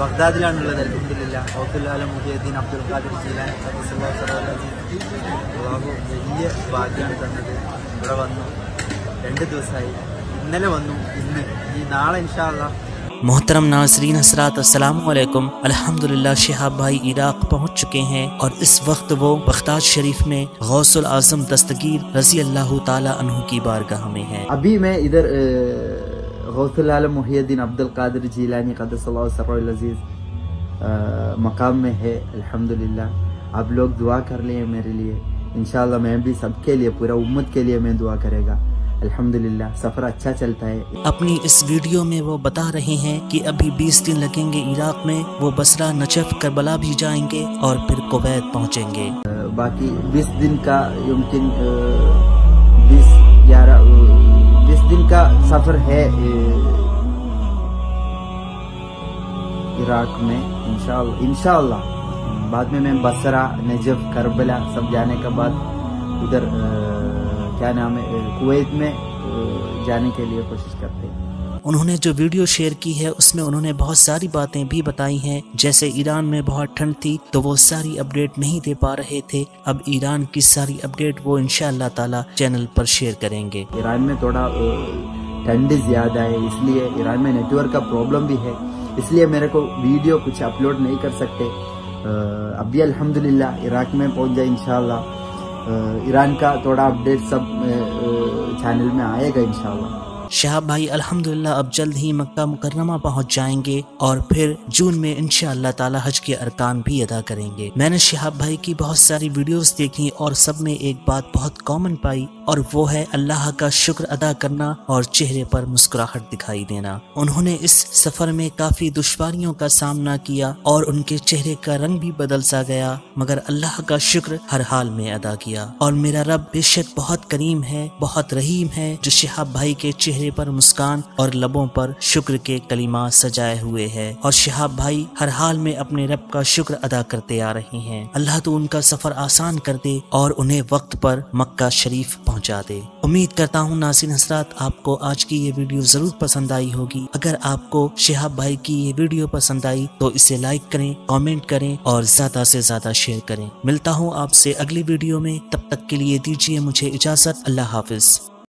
ബഗ്ദാദിലാണുള്ളത് അൽഹംദുലില്ലാഹ്. ग़ौസ് മോഹിയുദ്ദീൻ അബ്ദുൽ കാദിർ ജിലാനി വലിയ ഭാഗ്യമാണ് തന്നത്. ഇവിടെ വന്നു, രണ്ട് ദിവസമായി, ഇന്നലെ വന്നു, ഇന്ന് ഈ നാളെ ഇൻഷാ അല്ലാഹ്. मोहतरम नासिरीन हज़रात अस्सलाम वालेकुम। अल्हमद शिहाब भाई इराक़ पहुँच चुके हैं और इस वक्त वो बगदाद शरीफ में ग़ौसुल आज़म दस्तगीर रज़ी अल्लाह ताला अन्हु की बारगाह में है। अभी मैं इधर ग़ौसुल मोहियुद्दीन अब्दुल कादिर जिलानी क़द्दसल्लल्लाहु सर्रुल अज़ीज़ मकाम में है अल्हम्दुलिल्लाह। आप लोग दुआ कर लें मेरे लिए, इंशाल्लाह मैं भी सबके लिए, पूरा उम्मत के लिए मैं दुआ करेगा अल्हम्दुलिल्लाह। सफ़र अच्छा चलता है। अपनी इस वीडियो में वो बता रहे हैं कि अभी 20 दिन लगेंगे इराक में, वो बसरा, नजफ, कर्बला भी जाएंगे और फिर कुवैत पहुँचेंगे। बाकी 20 दिन का मुमकिन 20 दिन का सफ़र है इराक में इंशाल्लाह। बाद में मैं बसरा, नजफ, कर्बला सब जाने के बाद उधर क्या नाम है, कुवैत में जाने के लिए कोशिश करते हैं। उन्होंने जो वीडियो शेयर की है उसमें उन्होंने बहुत सारी बातें भी बताई हैं, जैसे ईरान में बहुत ठंड थी तो वो सारी अपडेट नहीं दे पा रहे थे। अब ईरान की सारी अपडेट वो इंशाअल्लाह ताला चैनल पर शेयर करेंगे। ईरान में थोड़ा ठंड ज़्यादा है, इसलिए ईरान में नेटवर्क का प्रॉब्लम भी है, इसलिए मेरे को वीडियो कुछ अपलोड नहीं कर सकते। अभी अल्हम्दुलिल्लाह इराक में पहुँच जाए इंशाअल्लाह। ईरान का थोड़ा अपडेट सब चैनल में आएगा इंशाल्लाह। शिहाब भाई अल्हम्दुलिल्लाह अब जल्द ही मक्का मुकर्रमा पहुंच जाएंगे और फिर जून में इंशाअल्लाह ताला हज के अरकान भी अदा करेंगे। मैंने शिहाब भाई की बहुत सारी वीडियोस देखी और सब में एक बात बहुत कॉमन पाई और वो है अल्लाह का शुक्र अदा करना और चेहरे पर मुस्कुराहट दिखाई देना। उन्होंने इस सफर में काफी दुश्वारियों का सामना किया और उनके चेहरे का रंग भी बदल सा गया, मगर अल्लाह का शुक्र हर हाल में अदा किया। और मेरा रब बेशक बहुत करीम है, बहुत रहीम है, जो शिहाब भाई के चेहरे पर मुस्कान और लबों पर शुक्र के कलिमा सजाए हुए है। और शिहाब भाई हर हाल में अपने रब का शुक्र अदा करते आ रहे हैं। अल्लाह तो उनका सफर आसान कर दे और उन्हें वक्त पर मक्का शरीफ पहुँचा दे। उम्मीद करता हूँ नासिर हजरात आपको आज की ये वीडियो जरूर पसंद आई होगी। अगर आपको शिहाब भाई की ये वीडियो पसंद आई तो इसे लाइक करें, कॉमेंट करें और ज्यादा से ज्यादा शेयर करें। मिलता हूँ आपसे अगली वीडियो में, तब तक के लिए दीजिए मुझे इजाजत। अल्लाह हाफिज।